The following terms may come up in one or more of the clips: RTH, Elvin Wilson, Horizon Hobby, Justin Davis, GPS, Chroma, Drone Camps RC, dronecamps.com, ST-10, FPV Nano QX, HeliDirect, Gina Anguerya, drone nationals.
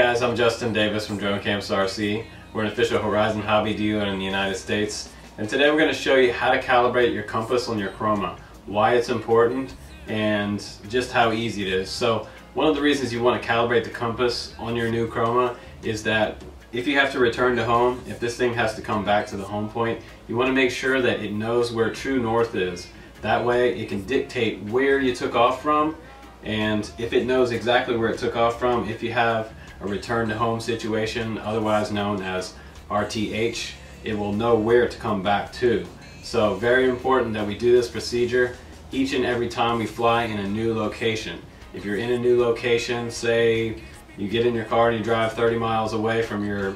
guys, I'm Justin Davis from Drone Camps RC. We're an official Horizon Hobby dealer in the United States, and today we're going to show you how to calibrate your compass on your Chroma, why it's important, and just how easy it is. So one of the reasons you want to calibrate the compass on your new Chroma is that if you have to return to home, if this thing has to come back to the home point, you want to make sure that it knows where true north is. That way it can dictate where you took off from, and if it knows exactly where it took off from, if you have a return to home situation, otherwise known as RTH, it will know where to come back to. So very important that we do this procedure each and every time we fly in a new location. If you're in a new location, say you get in your car and you drive 30 miles away from your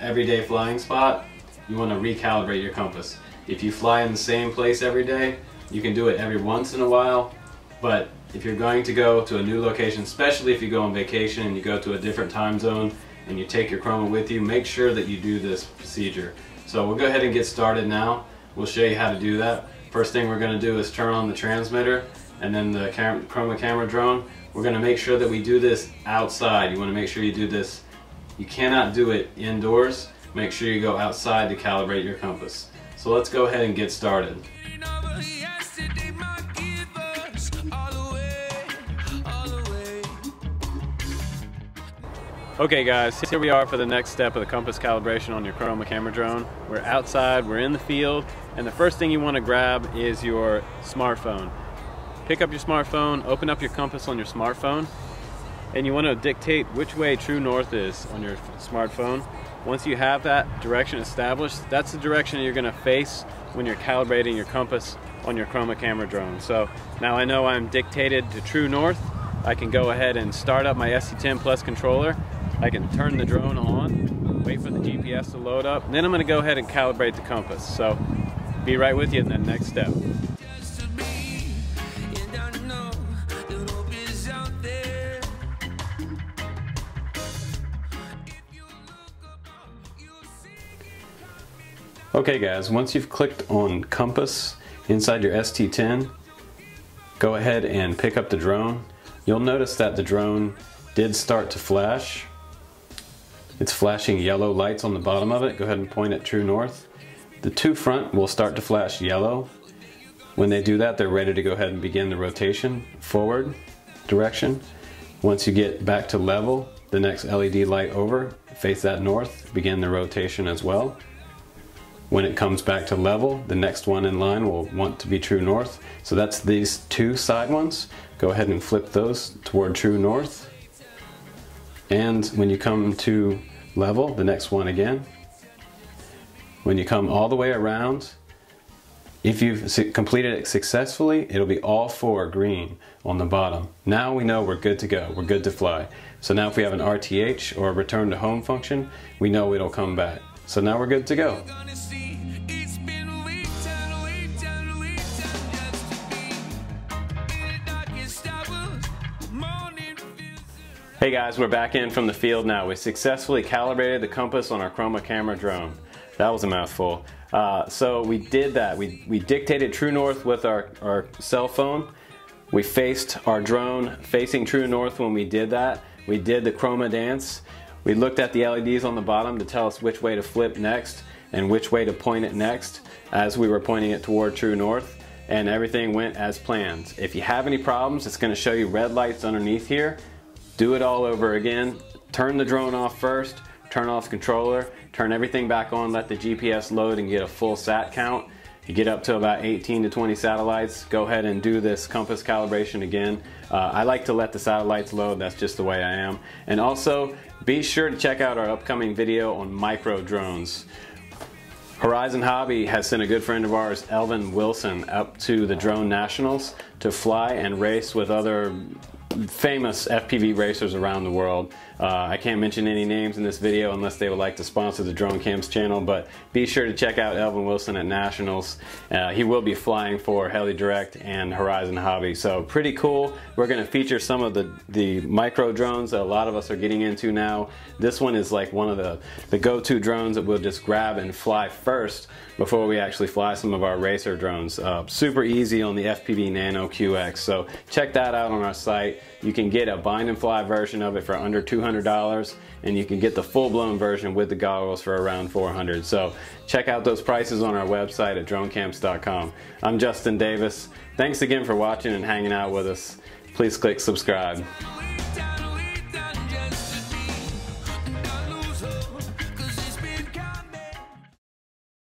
everyday flying spot, you want to recalibrate your compass. If you fly in the same place every day, you can do it every once in a while, but if you're going to go to a new location, especially if you go on vacation and you go to a different time zone and you take your Chroma with you, make sure that you do this procedure. So we'll go ahead and get started now. We'll show you how to do that. First thing we're going to do is turn on the transmitter and then the Chroma camera drone. We're going to make sure that we do this outside. You want to make sure you do this. You cannot do it indoors. Make sure you go outside to calibrate your compass. So let's go ahead and get started. Okay guys, here we are for the next step of the compass calibration on your Chroma camera drone. We're outside, we're in the field, and the first thing you want to grab is your smartphone. Pick up your smartphone, open up your compass on your smartphone, and you want to dictate which way true north is on your smartphone. Once you have that direction established, that's the direction you're going to face when you're calibrating your compass on your Chroma camera drone. So now I know I'm dictated to true north. I can go ahead and start up my ST-10 Plus controller. I can turn the drone on, wait for the GPS to load up, and then I'm going to go ahead and calibrate the compass. So be right with you in that next step. Okay guys, once you've clicked on compass inside your ST-10, go ahead and pick up the drone. You'll notice that the drone did start to flash. It's flashing yellow lights on the bottom of it. Go ahead and point at true north. The two front will start to flash yellow. When they do that, they're ready to go ahead and begin the rotation forward direction. Once you get back to level, the next LED light over, face that north, begin the rotation as well. When it comes back to level, the next one in line will want to be true north. So that's these two side ones. Go ahead and flip those toward true north. And when you come to level, the next one again. When you come all the way around, if you've completed it successfully, it'll be all four green on the bottom. Now we know we're good to go, we're good to fly. So now if we have an RTH or a return to home function, we know it'll come back. So now we're good to go. Hey guys, we're back in from the field now. We successfully calibrated the compass on our Chroma camera drone. That was a mouthful. So we did that. We dictated true north with our cell phone. We faced our drone facing true north when we did that. We did the Chroma dance. We looked at the LEDs on the bottom to tell us which way to flip next and which way to point it next as we were pointing it toward true north. And everything went as planned. If you have any problems, it's going to show you red lights underneath here. Do it all over again. Turn the drone off first, turn off the controller, turn everything back on, let the GPS load and get a full sat count. You get up to about 18 to 20 satellites, go ahead and do this compass calibration again. I like to let the satellites load, that's just the way I am. And also, be sure to check out our upcoming video on micro drones. Horizon Hobby has sent a good friend of ours, Elvin Wilson, up to the Drone Nationals to fly and race with other famous FPV racers around the world. I can't mention any names in this video unless they would like to sponsor the Drone Camps channel, but be sure to check out Elvin Wilson at Nationals. He will be flying for HeliDirect and Horizon Hobby, so pretty cool. We're going to feature some of the micro drones that a lot of us are getting into now. This one is like one of the go-to drones that we'll just grab and fly first before we actually fly some of our racer drones. Super easy on the FPV Nano QX, so check that out on our site. You can get a bind and fly version of it for under $200. $200, and you can get the full-blown version with the goggles for around $400. So check out those prices on our website at dronecamps.com. I'm Justin Davis. Thanks again for watching and hanging out with us. Please click subscribe.